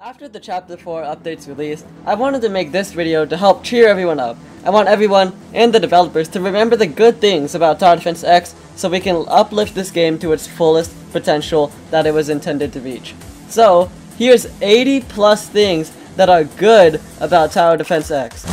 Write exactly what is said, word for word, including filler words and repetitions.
After the Chapter four update's released, I wanted to make this video to help cheer everyone up. I want everyone, and the developers, to remember the good things about Tower Defense X so we can uplift this game to its fullest potential that it was intended to reach. So, here's eighty plus things that are good about Tower Defense X.